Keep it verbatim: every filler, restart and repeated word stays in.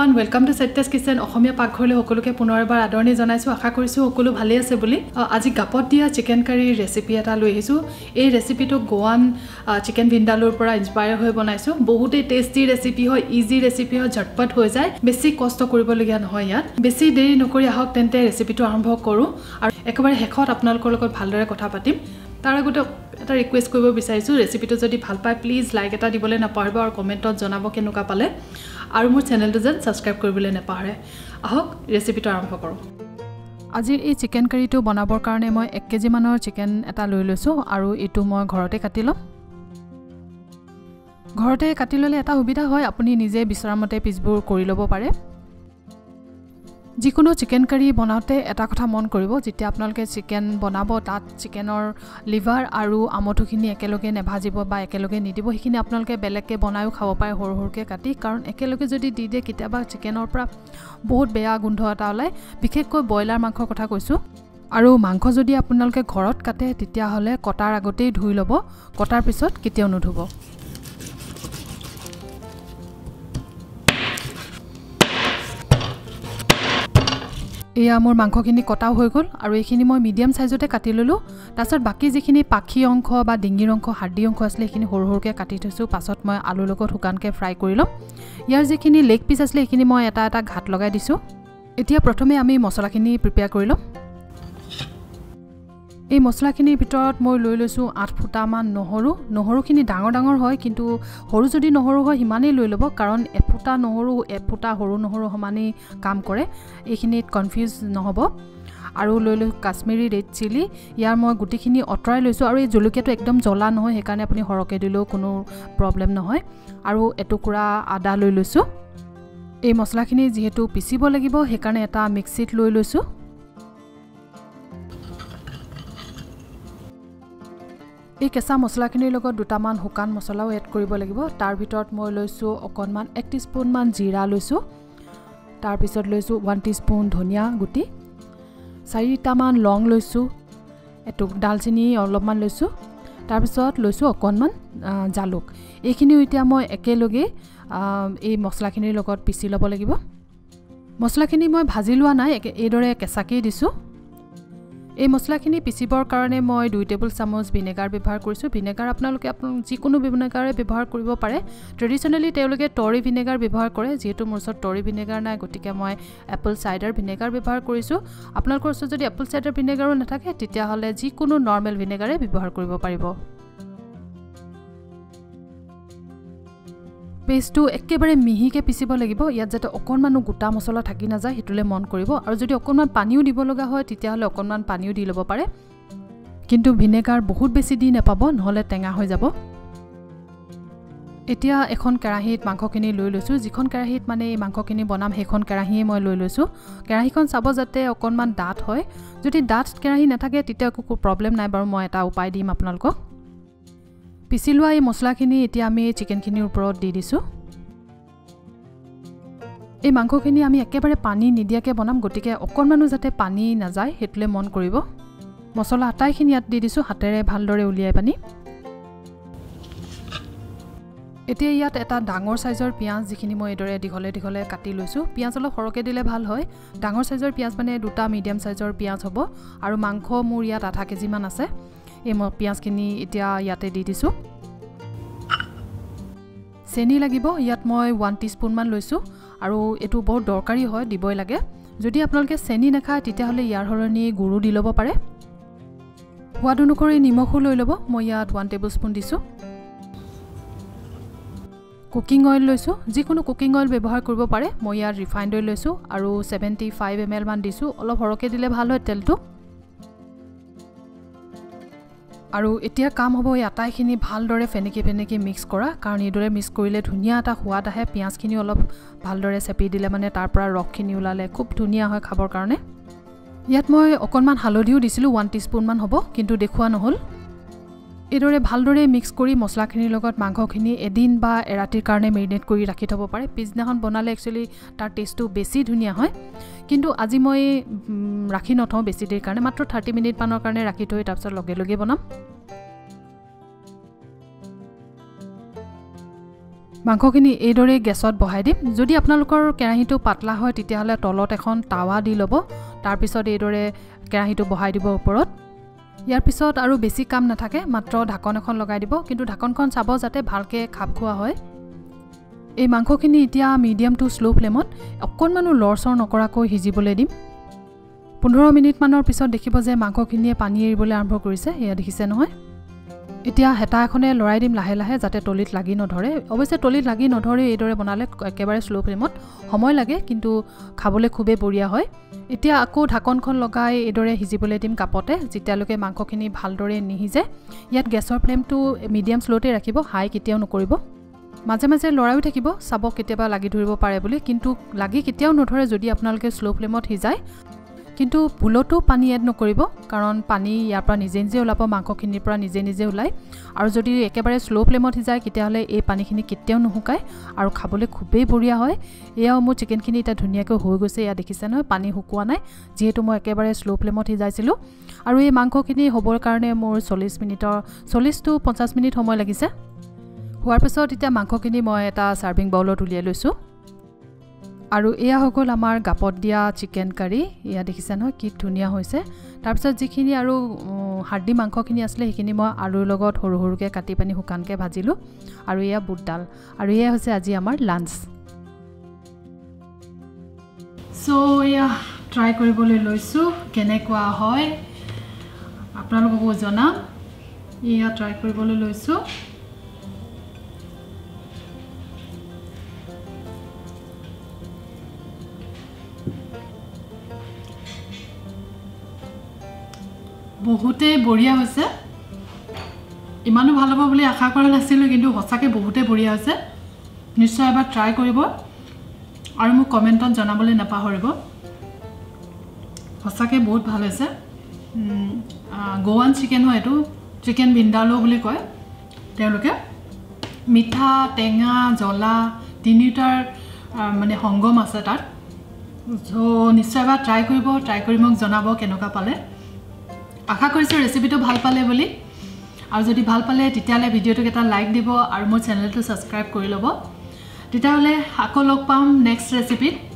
everyone, welcome to Satya's Kitchen. Ohomia Pakhole Hokoloke Punorbar Adoni Zonaisu Hakakurisu Hokolo Bhale Ase Buli. Aji gapot dia chicken curry recipe eta loi ahisu. Ei recipe to Goan chicken vindaloo pora inspire hoi bonaisu. Bohute tasty recipe hoy, easy recipe hoy, jhatpat hoi jay. Beshi kosto koribologiya nohoy iyat. Beshi deri nokori ahok tente recipe to arambho koru aru ekobare hekhot apnalokor logot bhalore kotha patim. Tar agote এটা request কৰিব বিচাৰিছো ৰেচিপিটো যদি ভাল পায় please like এটা দিবলৈ নাপাহৰিবা আৰু কমেন্টত জনাব কেনেকুৱা পালে আৰু মোৰ চেনেলটো যেন সাবস্ক্ৰাইব কৰিবলৈ নাপাহৰে আহক ৰেচিপিটো আৰম্ভ কৰো আজিৰ এই চিকেন কাৰীটো বনাবৰ কাৰণে মই এক কেজি মানৰ চিকেন এটা লৈ লৈছো আৰু এটো মই ঘৰতে কাটি লম ঘৰতে কাটি ললে এটা সুবিধা হয় আপুনি নিজে বিচৰামতে পিছবোৰ কৰি লব পাৰে जिकुनो चिकन करी बनाते एटा कथा मन करिबो जिते आपनलके चिकन बनाबो तात चिकनर लिवर आरो आमठुखिनि एकेलगे ने भाजिबो बा एकेलगे निदिबो हिखिनि आपनलके बेलेगके बनायो खाव पाए होर होरके काटी कारण एकेलगे जदि दिदे किताबा चिकनर पुरा बहुत बेया गुन्ध आटा ओलाय बिखेखको बॉयलर मांखर कथा কৈছো आरो मांखर जदि आपनलके घरत काटे तितिया हले कटार आगते धुइ लबो कटार पिसत कितेउ नुधुबो এয়া মোৰ মাংসখিনি কটা হৈ গল আৰু এইখিনি মই মিডিয়াম সাইজতে কাটি ললো তাছত বাকি যিখিনি পাখি অংশ বা ডিঙিৰ অংশ হাড়ি অংশ আছিল এইখিনি হৰ হৰকে কাটি থৈছো পাছত মই আলু লগত হুকানকে ফ্ৰাই কৰিলো ইয়াৰ যিখিনি লেগ পিস আছিল এইখিনি মই এটা এটা ঘাট লগাই দিছো এতিয়া প্ৰথমে আমি মছলাখিনি প্ৰিপেয়াৰ কৰিলো এই মছলাখিনিৰ ভিতৰত মই লৈ লৈছো আঠ ফুটামান নহৰু নহৰুখিনি ডাঙৰ ডাঙৰ হয় কিন্তু হৰু যদি নহৰু হয় হিমানেই লৈ লব কাৰণ এক ফুটা নহৰু এক ফুটা হৰু নহৰু সমানে কাম কৰে এইখিনিত কনফিউজ নহব আৰু লৈ লৈ কাশ্মীৰী ৰেড চিলি ইয়াৰ মই গুটিখিনি অটৰাই লৈছো আৰু এই জলকীয়াটো একদম জ্বলা নহয় হেকাৰণে আপুনি হৰকে দিলেও কোনো প্ৰবলেম নহয় আৰু এটুকুৰা আদা লৈ লৈছো এই মছলাখিনি যেহেতু পিচিব লাগিব হেকাৰণে এটা মিক্সিত লৈ লৈছো এই কেঁচা মছলাখিনিৰ লগত দুটামান হুকান মছলাও এড কৰিব লাগিব তাৰ ভিতৰত মই লৈছো অকনমান এক টিস্পুন মান জিৰা লৈছো তাৰ পিছত লৈছো এক টিস্পুন ধনিয়া গুটি চাৰিটামান লং লৈছো এটু ডালচিনি অলপমান লৈছো তাৰ পিছত লৈছো অকনমান জালুক এইখিনি এতিয়া মই একেলগে এই মছলাখিনিৰ লগত পিছি লব লাগিব মছলাখিনি মই ভাজি লোৱা নাই এইদৰে কেঁচাকে দিছো এই মছলাখিনি পিচিবৰ কাৰণে মই দুই টেবুল চামুচ ভিনেগাৰ ব্যৱহাৰ কৰিছো ভিনেগাৰ আপোনালোকে আপোন যিকোনো ভিনেগাৰে ব্যৱহাৰ কৰিব পাৰে ট্ৰেডিশনালি তেওঁলোকে টৰি ভিনেগাৰ ব্যৱহাৰ কৰে যেহেতু মোৰ ওচৰত টৰি ভিনেগাৰ নাই গতিকে মই এপল সাইডাৰ ভিনেগাৰ ব্যৱহাৰ কৰিছো আপোনালোকৰ ওচৰত যদি এপল সাইডাৰ ভিনেগাৰো নাথাকে তেতিয়া হলে যিকোনো নৰ্মেল ভিনেগাৰে ব্যৱহাৰ কৰিব পাৰিব পেষ্টটো একেবাৰে মিহিকে পিচিব লাগিব ইয়াত যাতে অকনমানো গুটা মছলা থাকি না যায় হেতুলে মন কৰিব আৰু যদি অকনমান পানীও দিব লগা হয় তেতিয়া হলে অকনমান পানীও দি লব পাৰে কিন্তু ভিনেগাৰ বহুত বেছি দি নাপাব নহলে টেঙা হৈ যাব এতিয়া এখন কেৰাহীত মাংসখিনি লৈ লৈছো যিখন কেৰাহীত মানে এই মাংসখিনি বনাম সেইখন কেৰাহীয়ে মই লৈ লৈছো কেৰাহীখন চাব যাতে অকনমান ডাঠ হয় যদি ডাঠ কেৰাহী নাথাকে তেতিয়া কোনো প্ৰবলেম নাই বাৰু মই এটা উপায় দিম আপোনালোকক পিছিলুৱা এই মছলাখিনি এতিয়া আমি চিকেনখিনিৰ ওপৰত দি দিছো এই মাংসখিনি আমি একেবাৰে পানী নিদিয়াকে বনাম গটিকে অকনমানো যাতে পানী না যায় হেতলে মন কৰিব মছলা আটাইখিনি ইয়াত দি দিছো হাতেৰে ভালদৰে উলিয়াই পানী এতিয়া ইয়াত এটা ডাঙৰ সাইজৰ পিয়াজ যিখিনি মই এদৰে দিঘলে দিঘলে কাটি লৈছো পিয়াজ অলপ হৰকে দিলে ভাল হয় ডাঙৰ সাইজৰ পিয়াজ মানে দুটা মিডিয়াম সাইজৰ পিয়াজ হ'ব আৰু মাংস মোৰ ইয়াত আধা কেজি মান আছে এই মই পিয়াজখিনি এতিয়া ইয়াতে দি দিছো চেনি লাগিব ইয়াত মই এক টিস্পুন মান লৈছো আৰু এটো বহুত দৰকাৰী হয় দিবই লাগে যদি আপোনালকে চেনি নাখায় তেতিয়া হলে ইয়াৰ হলনি গুৰু দি লব পাৰে সোৱাদ অনুসৰি নিমখ লৈ লব মই ইয়াত এক টেবুলস্পুন দিছো কুকিং অইল লৈছো যিকোনো কুকিং অইল ব্যৱহাৰ কৰিব পাৰে মই ইয়াত ৰিফাইন্ড অইল লৈছো আৰু পঁচাশী এম এল মান দিছো অলপ হৰকে দিলে ভাল হয় তেলটো আৰু এতিয়া কাম হ'ব এই আটাইখিনি ভালদৰে ফেনেকি ফেনেকি মিক্স কৰা কাৰণ ইদৰে মিক্স কৰিলে ধুনিয়া এটা সোৱাদ আহে পিয়াজখিনি অলপ ভালদৰে চেপি দিলে মানে তাৰ পৰা ৰসখিনি ওলালে খুব ধুনিয়া হয় খাবৰ কাৰণে ইয়াত মই অকনমান হালধিও দিছিলো এক টিস্পুন মান হ'ব কিন্তু দেখুৱা নহল ইদৰে ভালদৰে মিক্স কৰি মছলাখিনিৰ লগত মাংসখিনি এদিন বা এৰাতিৰ কাৰণে মেৰিনেট কৰি ৰাখি থব পাৰে পিছদিনাখন বনালে একচুয়ালি তাৰ টেষ্টটো বেছি ধুনিয়া হয় কিন্তু আজি মই ৰাখি নথও বেছি দেৰি কাৰণে মাত্ৰ ত্ৰিশ মিনিট মানৰ কাৰণে ৰাখি থৈ তাৰ পিছত লগে লগে বনাম মাংসখিনি এইদৰে গেছত বহাই দিম। যদি আপোনালোকৰ কেৰাহীটো পাতলা হয় তেতিয়াহলে তলত এখন তাৱা দি লব, তাৰ পিছত এইদৰে কেৰাহীটো বহাই দিব ওপৰত। ইয়াৰ পিছত আৰু বেছি কাম নাথাকে, মাত্ৰ ঢাকন এখন লগাই দিব, কিন্তু ঢাকনখন চাব যাতে ভালকে খাপ খোৱা হয়। এই মাংসখিনি এতিয়া মিডিয়াম টু স্লো ফ্লেমত অকণমানো লৰচৰ নকৰাকৈ সিজিবলৈ দিম। পোন্ধৰ মিনিট মানৰ পিছত দেখিব যে মাংসখিনিয়ে পানী এৰিবলৈ আৰম্ভ কৰিছে, এয়া দেখিছে নহয়। এতিয়া হেতা এখনে লৰাই দিম লাহে লাহে যাতে তলিত লাগি নধৰে। অৱশ্যে তলিত লাগি নধৰে, এইদৰে বনালে একেবাৰে স্লো ফ্লেমত সময় লাগে কিন্তু খাবলৈ খুবেই বঢ়িয়া হয়। এতিয়া আকৌ ঢাকনখন লগাই এইদৰে সিজিবলৈ দিম কাপতে, যেতিয়ালৈকে মাংসখিনি ভালদৰে নিসিজে। ইয়াত গেছৰ ফ্লেমটো মিডিয়াম স্লোতে ৰাখিব, হাই কেতিয়াও নকৰিব। মাজে মাজে লৰাও থাকিব, চাব কেতিয়াবা লাগি ধৰিব পাৰে বুলি, কিন্তু লাগি কেতিয়াও নধৰে যদি আপোনালোকে স্লো ফ্লেমত সিজায়। কিন্তু ভুলতো পানী এড নকৰিব, কাৰণ পানী ইয়াৰ পৰা নিজে নিজে ওলাব, মাংসখিনিৰ পৰা নিজে নিজে ওলায়। আৰু যদি একেবাৰে স্লো ফ্লেমত সিজায় তেতিয়াহ'লে এই পানীখিনি কেতিয়াও নুশুকায় আৰু খাবলৈ খুবেই বঢ়িয়া হয়। এয়া মোৰ চিকেনখিনি এতিয়া ধুনীয়াকৈ হৈ গৈছে, এয়া দেখিছে নহয়, পানী শুকোৱা নাই, যিহেতু মই একেবাৰে স্লো ফ্লেমত সিজাইছিলোঁ। আৰু এই মাংসখিনি হ'বৰ কাৰণে মোৰ চল্লিছ মিনিটৰ চল্লিছ টু পঞ্চাছ মিনিট সময় লাগিছে। হোৱাৰ পিছত এতিয়া মাংসখিনি মই এটা ছাৰ্ভিং বাউলত উলিয়াই লৈছোঁ। আৰু এয়া হৈ গ'ল আমাৰ গাপত দিয়া চিকেন কাৰী, এয়া দেখিছে নহয় কি ধুনীয়া হৈছে। তাৰপিছত যিখিনি আৰু হাৰ্ডি মাংসখিনি আছিলে সেইখিনি মই আলুৰ লগত সৰু সৰুকৈ কাটি পানি শুকানকৈ ভাজিলোঁ, আৰু এয়া বুট ডাল, আৰু এয়া হৈছে আজি আমাৰ লাঞ্চ। চ' এয়া ট্ৰাই কৰিবলৈ লৈছোঁ, কেনেকুৱা হয় আপোনালোককো জনাম। এয়া ট্ৰাই কৰিবলৈ লৈছোঁ, বহুতে বঢ়িয়া হৈছে। ইমানো ভাল হ'ব বুলি আশা কৰা নাছিলোঁ, কিন্তু সঁচাকৈ বহুতে বঢ়িয়া হৈছে। নিশ্চয় এবাৰ ট্ৰাই কৰিব আৰু মোক কমেণ্টত জনাবলৈ নাপাহৰিব। সঁচাকৈ বহুত ভাল হৈছে। গোৱান চিকেন হয়, এইটো চিকেন ভিন্দালো বুলি কয় তেওঁলোকে। মিঠা, টেঙা, জ্বলা তিনিটাৰ মানে সংগম আছে তাত। চ' নিশ্চয় এবাৰ ট্ৰাই কৰিব, ট্ৰাই কৰি মোক জনাব কেনেকুৱা পালে। আশা কৰিছোঁ ৰেচিপিটো ভাল পালে বুলি, আৰু যদি ভাল পালে তেতিয়াহ'লে ভিডিঅ'টোক এটা লাইক দিব আৰু মোৰ চেনেলটো ছাবস্ক্ৰাইব কৰি ল'ব। তেতিয়াহ'লে আকৌ লগ পাম নেক্সট ৰেচিপিত।